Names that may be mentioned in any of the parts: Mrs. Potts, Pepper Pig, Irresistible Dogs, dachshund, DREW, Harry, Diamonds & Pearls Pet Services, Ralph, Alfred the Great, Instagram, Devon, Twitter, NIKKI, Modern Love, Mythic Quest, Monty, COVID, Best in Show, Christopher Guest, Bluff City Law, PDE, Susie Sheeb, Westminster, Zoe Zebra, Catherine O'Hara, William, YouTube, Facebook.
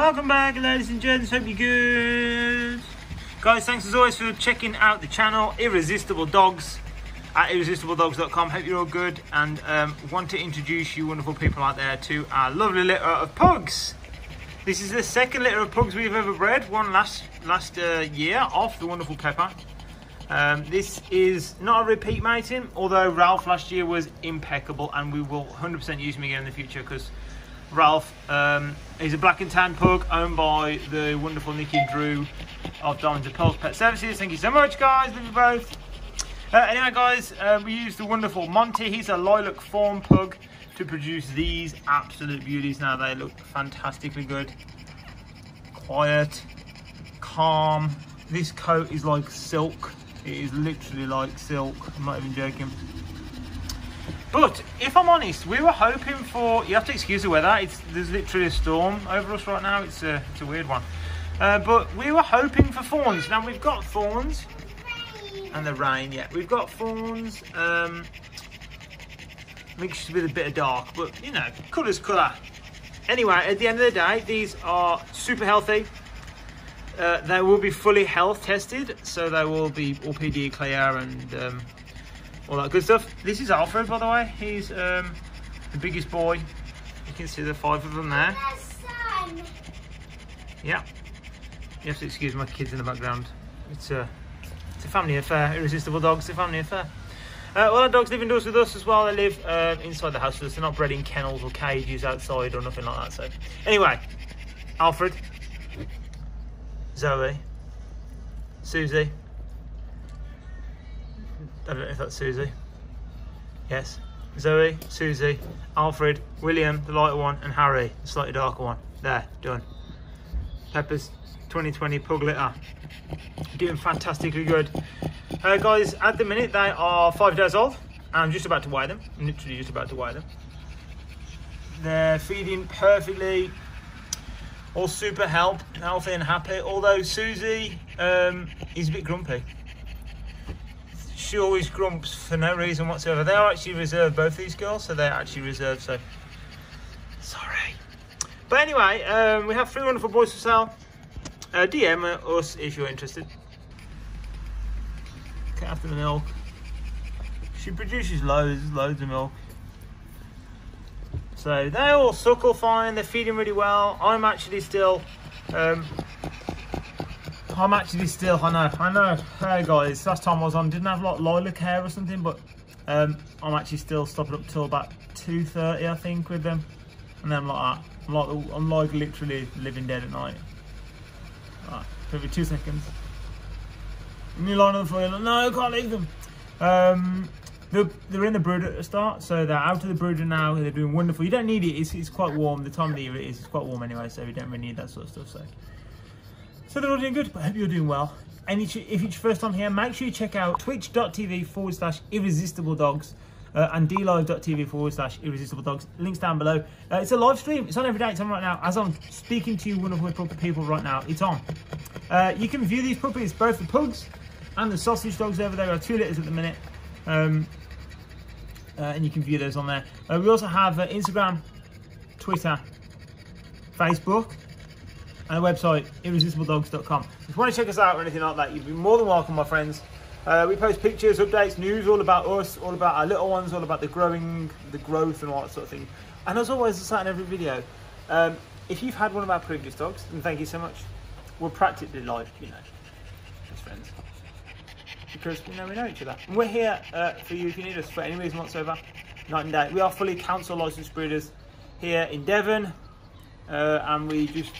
Welcome back, ladies and gents. Hope you're good. Guys, thanks as always for checking out the channel, Irresistible Dogs, at irresistibledogs.com. Hope you're all good, and want to introduce you wonderful people out there to our lovely litter of pugs. This is the second litter of pugs we've ever bred, one last year off the wonderful Pepper. This is not a repeat mating, although Ralph last year was impeccable, and we will 100% use him again in the future, because Ralph is a black and tan pug owned by the wonderful Nicky and Drew of Diamonds and Pearls Pet Services. Thank you so much, guys. Love you both. Anyway, guys, we used the wonderful Monty. He's a lilac fawn pug to produce these absolute beauties. Now they look fantastically good. Quiet, calm. This coat is like silk. It is literally like silk. I'm not even joking. But if I'm honest, we were hoping for, you have to excuse the weather, there's literally a storm over us right now, it's a weird one. But we were hoping for fawns. Now we've got fawns, and the rain, yeah. We've got fawns, mixed with a bit of dark, but you know, colour's colour. Anyway, at the end of the day, these are super healthy. They will be fully health tested, so they will be all PDE clear and all that good stuff. This is Alfred, by the way. He's the biggest boy. You can see the five of them there. Yeah. You have to excuse my kids in the background. It's a family affair. Irresistible Dogs, it's a family affair. All our dogs live indoors with us as well. They live inside the house with us. They're not bred in kennels or cages outside or nothing like that. So anyway, Alfred, Zoe, Susie. I don't know if that's Susie. Yes. Zoe, Susie, Alfred, William, the lighter one, and Harry, the slightly darker one. There, done. Pepper's 2020 pug litter. Doing fantastically good. Guys, at the minute they are 5 days old. I'm just about to weigh them. I'm literally just about to weigh them. They're feeding perfectly. All super healthy and happy. Although Susie is a bit grumpy. She always grumps for no reason whatsoever. They are actually reserved, both these girls, so they're actually reserved, so sorry. But anyway, we have three wonderful boys for sale. DM us if you're interested. Look after the milk. She produces loads of milk. So they all suckle fine, they're feeding really well. I'm actually still, I know, hey guys, last time I was on, didn't have like lilac hair or something, but I'm actually still stopping up till about 2:30, I think, with them. And then I'm like that, I'm like literally living dead at night. Right, give it 2 seconds. And you line on the floor, you're like, no, I can't leave them. They're in the brooder at the start, so they're out of the brooder now, they're doing wonderful. You don't need it, it's quite warm, the time of the year it is, it's quite warm anyway, so you don't really need that sort of stuff, so. So they're all doing good, but I hope you're doing well. And if it's your first time here, make sure you check out twitch.tv/irresistibledogs and DLIVE.tv/irresistibledogs. Links down below. It's a live stream. It's on every day. It's on right now. As I'm speaking to you wonderful people right now, it's on. You can view these puppies, both the pugs and the sausage dogs over there. There are two litters at the minute. And you can view those on there. We also have Instagram, Twitter, Facebook, and the website, irresistibledogs.com. If you want to check us out or anything like that, you'd be more than welcome, my friends. We post pictures, updates, news, all about us, all about our little ones, all about the growth and all that sort of thing. And as always, I say in every video, if you've had one of our previous dogs, then thank you so much. We're practically live, you know, as friends. Because, you know, we know each other. And we're here for you if you need us for any reason whatsoever, night and day. We are fully council licensed breeders here in Devon, and we just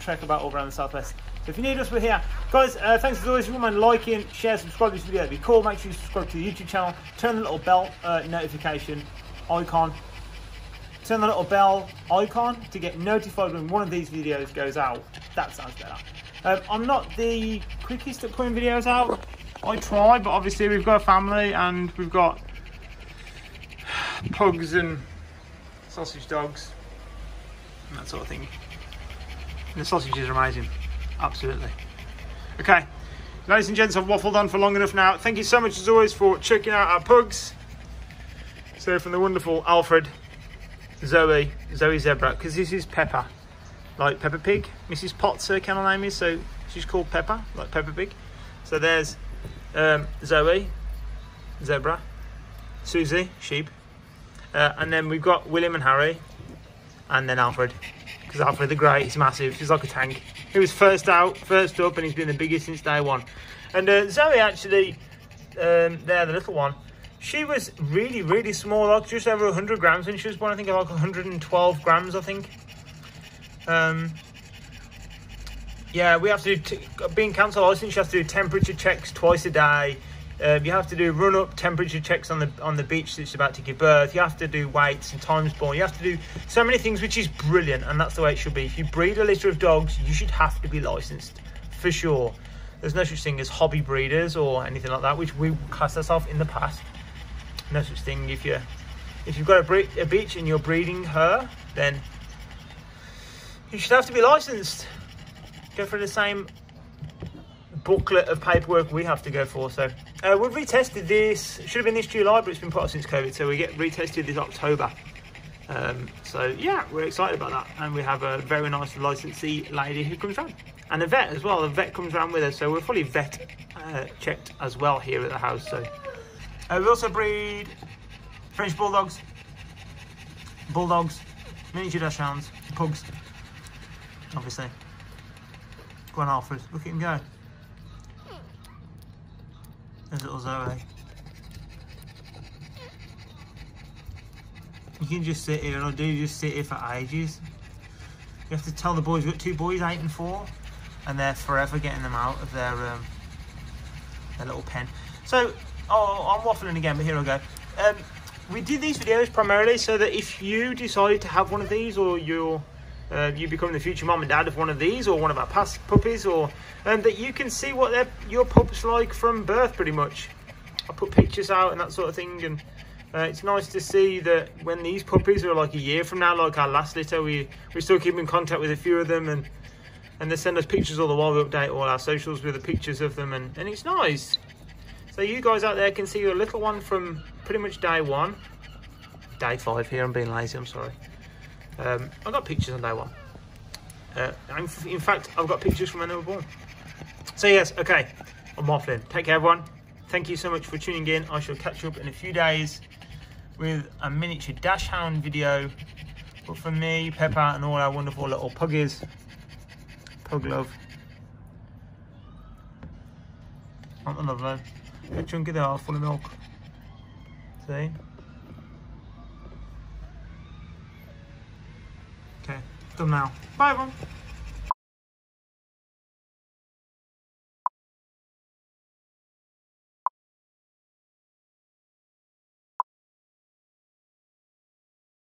trek about all around the southwest. So if you need us, we're here, guys. Thanks as always. If you wouldn't mind liking, share, subscribe to this video, it'd be cool. Make sure you subscribe to the YouTube channel, turn the little bell notification icon, turn the little bell icon to get notified when one of these videos goes out. That sounds better. I'm not the quickest at putting videos out. I try, but obviously we've got a family and we've got pugs and sausage dogs and that sort of thing. The sausages are amazing, absolutely. Okay, ladies and gents, I've waffled on for long enough now. Thank you so much as always for checking out our pugs. So from the wonderful Alfred, Zoe Zebra, because this is Pepper. like Pepper Pig. Mrs. Potts, her kennel name is, so she's called Pepper, like Pepper Pig. So there's Zoe Zebra, Susie Sheeb, and then we've got William and Harry, and then Alfred, because Alfred the Great is massive. He's like a tank. He was first out, first up, and he's been the biggest since day one. And Zoe actually, there, the little one, she was really, really small, like just over 100 grams when she was born. I think like 112 grams, I think. Yeah, we have to do, being cancer licensed, you have to do temperature checks twice a day. You have to do run-up temperature checks on the beach that's about to give birth. You have to do weights and times born. You have to do so many things, which is brilliant, and that's the way it should be. If you breed a litter of dogs, you should have to be licensed, for sure. There's no such thing as hobby breeders or anything like that, which we classed ourselves in the past. No such thing. If you've got a beach and you're breeding her, then you should have to be licensed. Go for the same booklet of paperwork we have to go for. So we've retested this, should have been this July, but it's been put off since COVID, so we get retested this October. So yeah, we're excited about that, and we have a very nice licensee lady who comes round, and a vet as well. The vet comes round with us, so we're fully vet checked as well here at the house. So we also breed French bulldogs, miniature dachshunds, pugs, obviously. Go on, Alfred, look at him go. There's little Zoe. You can just sit here, and I do just sit here for ages. You have to tell the boys, we've got two boys, 8 and 4, and they're forever getting them out of their little pen. So, oh, I'm waffling again, but here I go. We did these videos primarily so that if you decide to have one of these, or you're you become the future mum and dad of one of these, or one of our past puppies, or that you can see what your pup's like from birth, pretty much. I put pictures out and that sort of thing, and it's nice to see that when these puppies are like a year from now, like our last litter, we still keep in contact with a few of them, and they send us pictures all the while. We update all our socials with the pictures of them, and it's nice. So you guys out there can see your little one from pretty much day one, day 5 here. I'm being lazy, I'm sorry. I've got pictures on day one. In fact, I've got pictures from when they were born. So yes, okay, I'm waffling. Take care, everyone. Thank you so much for tuning in. I shall catch up in a few days with a miniature dachshund video. But for me, Pepper, and all our wonderful little puggies, pug love. Aren't they lovely? A chunk of their half full of milk. See? Okay, done now. Bye everyone.